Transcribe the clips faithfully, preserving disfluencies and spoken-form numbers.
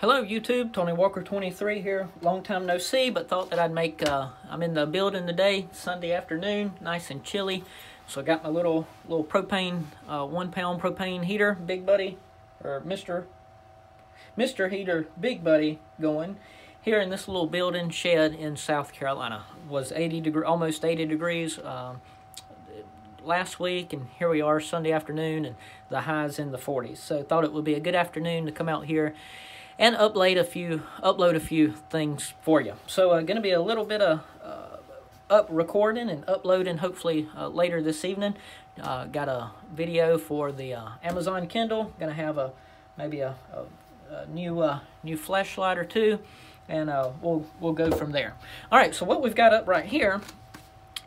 Hello YouTube, Tony Walker twenty-three here. Long time no see, but thought that I'd make, uh, I'm in the building today, Sunday afternoon, nice and chilly. So I got my little little propane, uh, one pound propane heater, Big Buddy, or Mister Mister Heater Big Buddy going here in this little building shed in South Carolina. It was eighty degrees, almost eighty degrees uh, last week, and here we are Sunday afternoon and the high's in the forties. So thought it would be a good afternoon to come out here and upload a few, upload a few things for you. So uh, going to be a little bit of uh, up recording and uploading hopefully uh, later this evening. Uh, got a video for the uh, Amazon Kindle. Going to have a maybe a, a, a new uh, new flashlight or two, and uh, we'll we'll go from there. All right. So what we've got up right here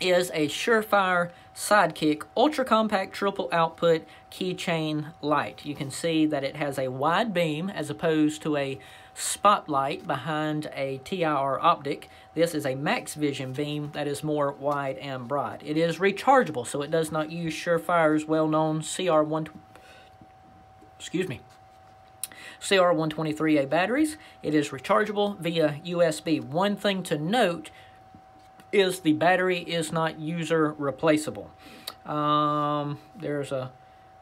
is a Surefire Sidekick ultra compact triple output keychain light. You can see that it has a wide beam as opposed to a spotlight behind a T I R optic. This is a MaxVision beam that is more wide and broad. It is rechargeable, so it does not use Surefire's well-known C R one excuse me C R one twenty-three A batteries. It is rechargeable via U S B. One thing to note is the battery is not user replaceable. Um, there's a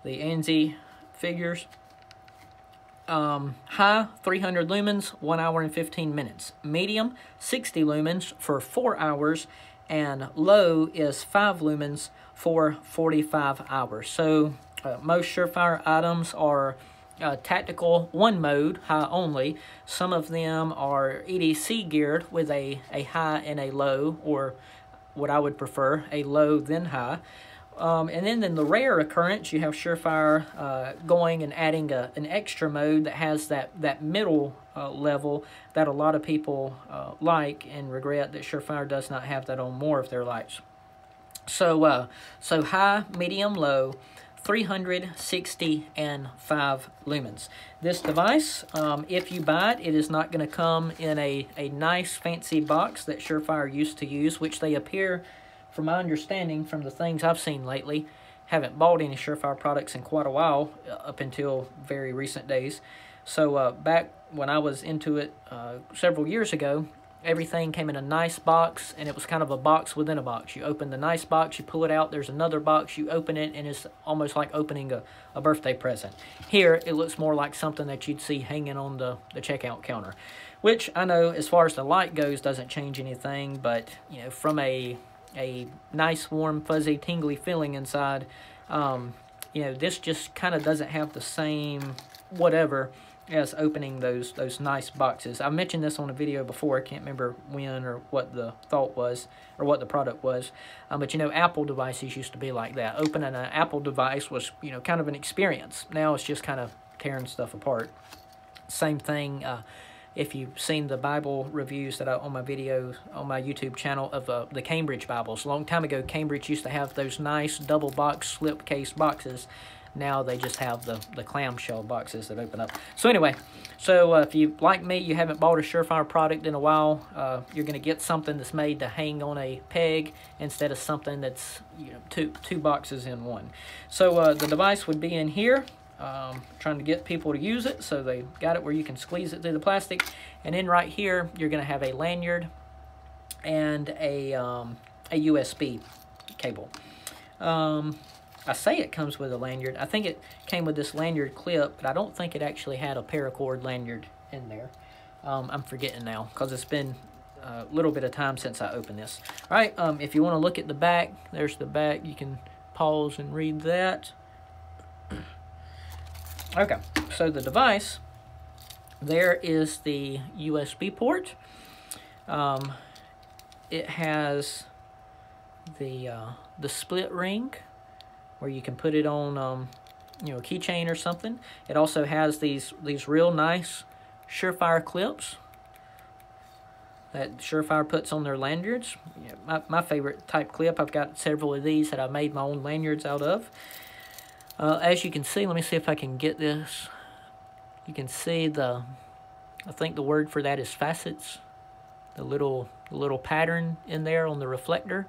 the ANSI figures. Um, high three hundred lumens, one hour and fifteen minutes. Medium sixty lumens for four hours, and low is five lumens for forty-five hours. So uh, most Surefire items are Uh, tactical one mode, high only. Some of them are E D C geared with a, a high and a low, or what I would prefer, a low then high. Um, and then in the rare occurrence, you have Surefire uh, going and adding a, an extra mode that has that, that middle uh, level that a lot of people uh, like and regret that Surefire does not have that on more of their lights. So, uh, so high, medium, low, three hundred, sixty, and five lumens. This device, um, if you buy it, it is not going to come in a, a nice fancy box that Surefire used to use, which they appear, from my understanding, from the things I've seen lately, haven't bought any Surefire products in quite a while, up until very recent days. So uh, back when I was into it uh, several years ago, everything came in a nice box, and it was kind of a box within a box. You open the nice box, you pull it out, there's another box, you open it, and it's almost like opening a, a birthday present. Here, it looks more like something that you'd see hanging on the, the checkout counter, which I know, as far as the light goes, doesn't change anything, but, you know, from a, a nice, warm, fuzzy, tingly feeling inside, um, you know, this just kind of doesn't have the same whatever as opening those those nice boxes. I mentioned this on a video before. I can't remember when or what the thought was or what the product was, um, but you know, Apple devices used to be like that. Opening an Apple device was, you know, kind of an experience. Now it's just kind of tearing stuff apart. Same thing uh, if you've seen the Bible reviews that I on my video on my YouTube channel of uh, the Cambridge Bibles. A long time ago, Cambridge used to have those nice double box slipcase boxes. Now they just have the, the clamshell boxes that open up. So anyway, so uh, if you, like me, you haven't bought a Surefire product in a while, uh, you're going to get something that's made to hang on a peg instead of something that's, you know, two, two boxes in one. So uh, the device would be in here, um, trying to get people to use it. So they got it where you can squeeze it through the plastic. And then right here, you're going to have a lanyard and a, um, a U S B cable. Um... I say it comes with a lanyard. I think it came with this lanyard clip, but I don't think it actually had a paracord lanyard in there. Um, I'm forgetting now because it's been a little bit of time since I opened this. All right, um, if you want to look at the back, there's the back. You can pause and read that. Okay, so the device, there is the U S B port. Um, it has the, uh, the split ring, where you can put it on, um, you know, a keychain or something. It also has these these real nice Surefire clips that Surefire puts on their lanyards. You know, my, my favorite type clip. I've got several of these that I made my own lanyards out of. Uh, as you can see, let me see if I can get this. You can see the, I think the word for that is facets, the little the little pattern in there on the reflector.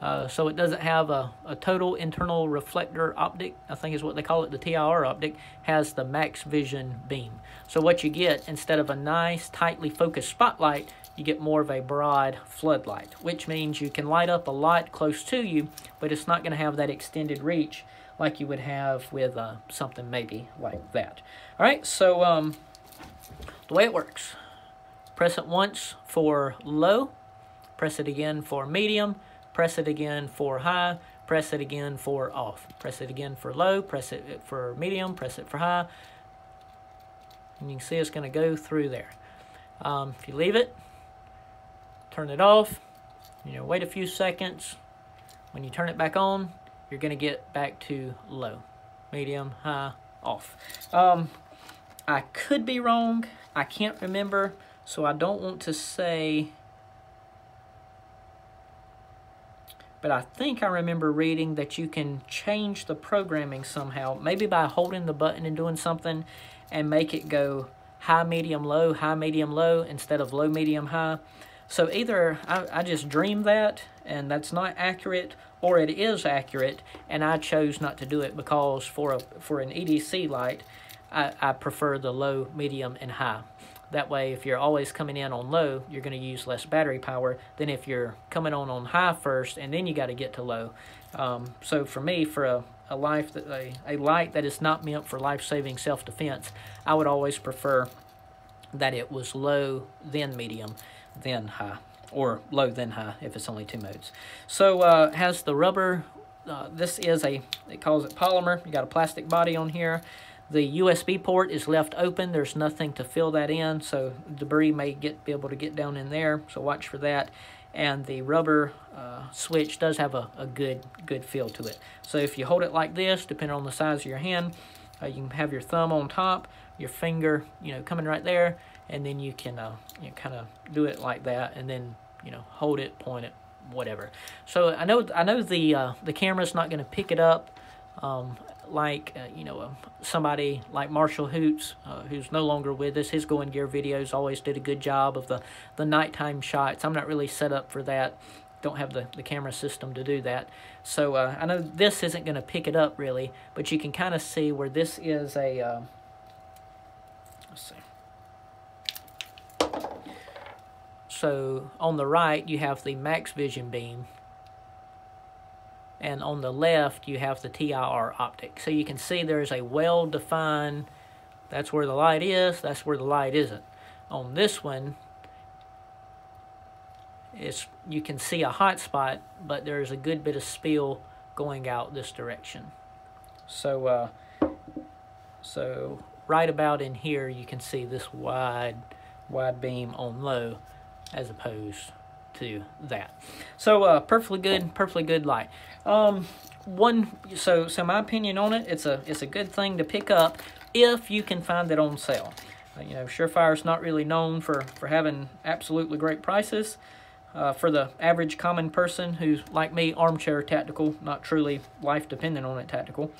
Uh, so it doesn't have a, a total internal reflector optic, I think is what they call it, the T I R optic, has the MaxVision Beam. So what you get, instead of a nice, tightly focused spotlight, you get more of a broad floodlight, which means you can light up a lot close to you, but it's not going to have that extended reach like you would have with uh, something maybe like that. All right, so um, the way it works, press it once for low, press it again for medium, press it again for high, press it again for off, press it again for low, press it for medium, press it for high. And you can see it's going to go through there. Um, if you leave it, turn it off, you know, wait a few seconds. When you turn it back on, you're going to get back to low, medium, high, off. Um, I could be wrong. I can't remember, so I don't want to say... But I think I remember reading that you can change the programming somehow, maybe by holding the button and doing something, and make it go high, medium, low, high, medium, low, instead of low, medium, high. So either I, I just dreamed that, and that's not accurate, or it is accurate, and I chose not to do it because for, a, for an E D C light, I, I prefer the low, medium, and high. That way, if you're always coming in on low, you're going to use less battery power than if you're coming on on high first, and then you got to get to low. Um, so for me, for a, a, life that, a, a light that is not meant for life-saving self-defense, I would always prefer that it was low, then medium, then high, or low, then high, if it's only two modes. So uh, has the rubber, uh, this is a, it calls it polymer. You got a plastic body on here. The U S B port is left open. There's nothing to fill that in, so debris may get be able to get down in there, so watch for that. And the rubber uh, switch does have a, a good good feel to it. So if you hold it like this, depending on the size of your hand, uh, you can have your thumb on top, your finger, you know, coming right there, and then you can uh, you know, kind of do it like that, and then, you know, hold it, point it, whatever. So I know I know the uh, the camera's not going to pick it up. Um, like, uh, you know, uh, somebody like Marshall Hoots, uh, who's no longer with us. His Going Gear videos always did a good job of the, the nighttime shots. I'm not really set up for that. Don't have the, the camera system to do that. So uh, I know this isn't going to pick it up, really, but you can kind of see where this is a, uh, let's see. So on the right, you have the MaxVision Beam. And on the left, you have the T I R optic. So you can see there's a well-defined, that's where the light is, that's where the light isn't. On this one, it's, you can see a hot spot, but there's a good bit of spill going out this direction. So, uh, so right about in here, you can see this wide, wide beam on low as opposed to that. So uh, perfectly good, perfectly good light. Um, one, so so my opinion on it, it's a it's a good thing to pick up if you can find it on sale. Uh, you know, Surefire's not really known for for having absolutely great prices. Uh, for the average common person who's like me, armchair tactical, not truly life dependent on it tactical.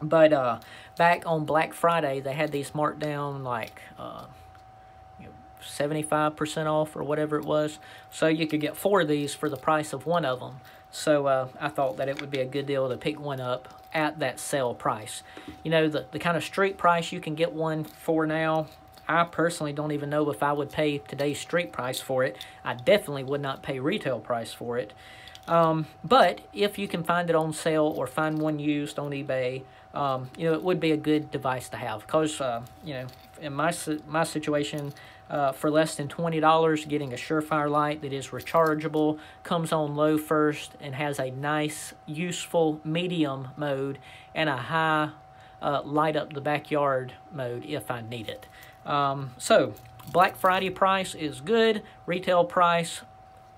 But uh, back on Black Friday, they had these marked down like. Uh, seventy-five percent off or whatever it was. So you could get four of these for the price of one of them. So uh, I thought that it would be a good deal to pick one up at that sale price. You know, the, the kind of street price you can get one for now, I personally don't even know if I would pay today's street price for it. I definitely would not pay retail price for it. Um, but if you can find it on sale or find one used on eBay, um, you know, it would be a good device to have. Because, uh, you know, in my, my situation... Uh, for less than twenty dollars, getting a Surefire light that is rechargeable, comes on low first, and has a nice, useful medium mode, and a high uh, light up the backyard mode if I need it. Um, so, Black Friday price is good. Retail price,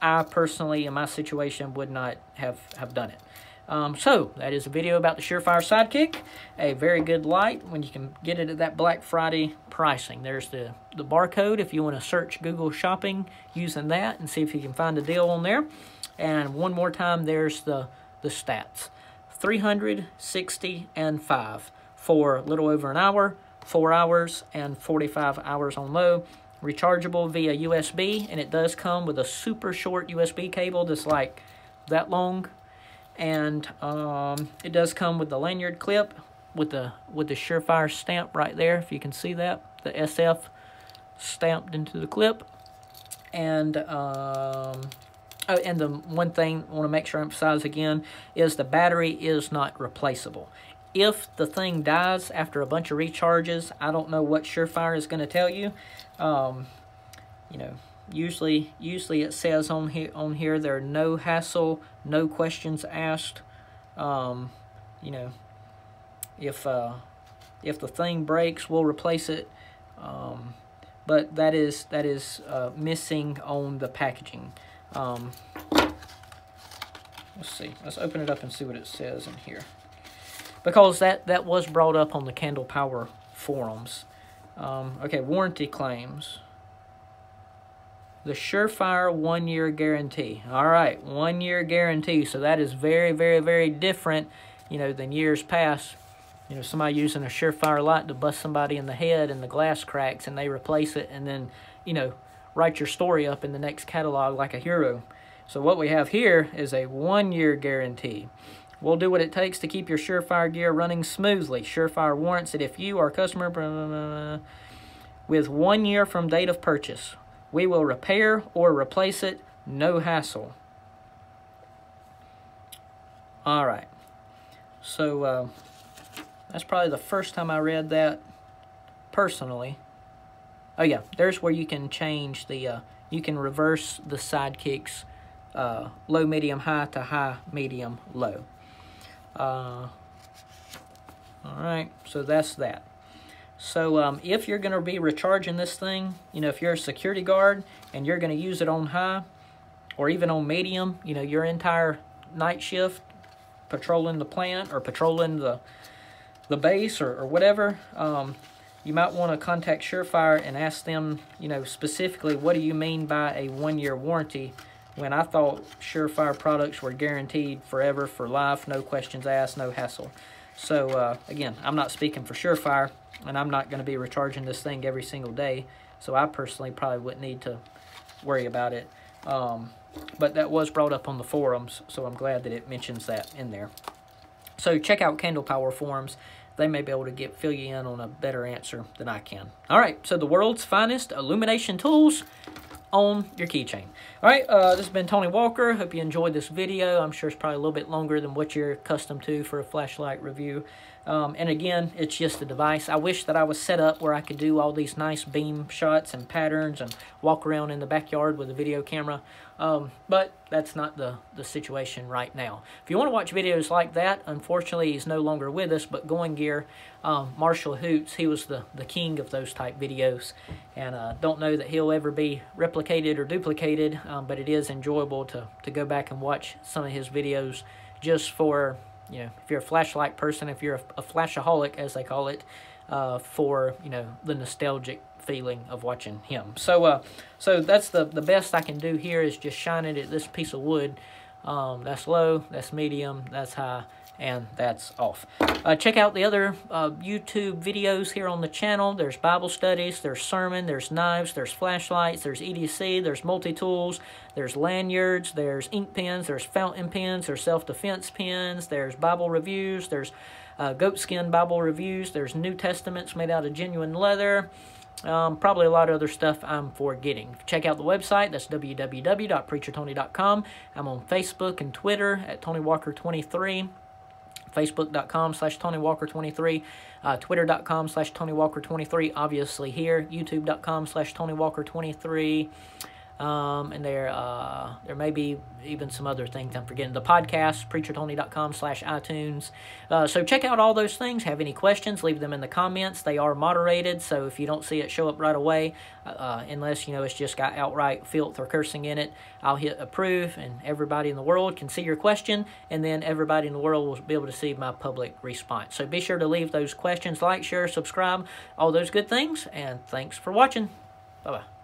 I personally, in my situation, would not have, have done it. Um, so, that is a video about the Surefire Sidekick, a very good light when you can get it at that Black Friday pricing. There's the, the barcode if you want to search Google Shopping using that and see if you can find a deal on there. And one more time, there's the, the stats. three hundred sixty and five for a little over an hour, four hours, and forty-five hours on low. Rechargeable via U S B, and it does come with a super short U S B cable that's like that long. And um, it does come with the lanyard clip with the with the Surefire stamp right there, if you can see that, the S F stamped into the clip. And um, oh, and the one thing I want to make sure I emphasize again is the battery is not replaceable. If the thing dies after a bunch of recharges, I don't know what Surefire is going to tell you. Um, you know, usually, usually it says on here, on here, there are no hassle, no questions asked. Um, you know, if uh, if the thing breaks, we'll replace it. Um, but that is that is uh, missing on the packaging. Um, let's see. Let's open it up and see what it says in here, because that, that was brought up on the Candle Power Forums. Um, okay, warranty claims. The Surefire one-year guarantee. All right, one-year guarantee. So that is very, very, very different, you know, than years past. You know, somebody using a Surefire light to bust somebody in the head and the glass cracks and they replace it and then, you know, write your story up in the next catalog like a hero. So what we have here is a one-year guarantee. We'll do what it takes to keep your Surefire gear running smoothly. Surefire warrants that if you are a customer, blah, blah, blah, with one year from date of purchase, we will repair or replace it, no hassle. All right. So uh, that's probably the first time I read that personally. Oh yeah, there's where you can change the, uh, you can reverse the Sidekick's uh, low, medium, high to high, medium, low. Uh, all right, so that's that. So um, if you're going to be recharging this thing, you know, if you're a security guard and you're going to use it on high or even on medium, you know, your entire night shift patrolling the plant or patrolling the the base or, or whatever, um, you might want to contact Surefire and ask them, you know, specifically, what do you mean by a one-year warranty? When I thought Surefire products were guaranteed forever, for life, no questions asked, no hassle. So, uh, again, I'm not speaking for Surefire, and I'm not going to be recharging this thing every single day, so I personally probably wouldn't need to worry about it. Um, but that was brought up on the forums, so I'm glad that it mentions that in there. So check out Candle Power Forums. They may be able to get fill you in on a better answer than I can. All right, so the world's finest illumination tools on your keychain. All right, uh, this has been Tony Walker. Hope you enjoyed this video. I'm sure it's probably a little bit longer than what you're accustomed to for a flashlight review. Um, and again, it's just a device. I wish that I was set up where I could do all these nice beam shots and patterns and walk around in the backyard with a video camera. Um, but that's not the, the situation right now. If you want to watch videos like that, unfortunately, he's no longer with us, but Going Gear, um, Marshall Hoots, he was the, the king of those type videos. And I uh, don't know that he'll ever be replicated or duplicated, um, but it is enjoyable to, to go back and watch some of his videos just for, you know, if you're a flashlight person, if you're a, a flashaholic, as they call it, uh, for, you know, the nostalgic feeling of watching him. So uh, so that's the, the best I can do here is just shine it at this piece of wood. Um, that's low, that's medium, that's high, and that's off. Uh, check out the other uh, YouTube videos here on the channel. There's Bible studies, there's sermon, there's knives, there's flashlights, there's E D C, there's multi-tools, there's lanyards, there's ink pens, there's fountain pens, there's self-defense pens, there's Bible reviews, there's uh, goatskin Bible reviews, there's New Testaments made out of genuine leather, um, probably a lot of other stuff I'm forgetting. Check out the website. That's w w w dot preacher tony dot com. I'm on Facebook and Twitter at Tony Walker twenty-three. Facebook dot com slash Tony Walker twenty-three, uh, Twitter dot com slash Tony Walker twenty-three, obviously here, YouTube dot com slash Tony Walker twenty-three, um, and there uh, there may be even some other things I'm forgetting. The podcast, Preacher Tony dot com slash iTunes. Uh, so check out all those things. Have any questions, leave them in the comments. They are moderated, so if you don't see it show up right away, uh, unless, you know, it's just got outright filth or cursing in it, I'll hit approve, and everybody in the world can see your question, and then everybody in the world will be able to see my public response. So be sure to leave those questions, like, share, subscribe, all those good things, and thanks for watching. Bye-bye.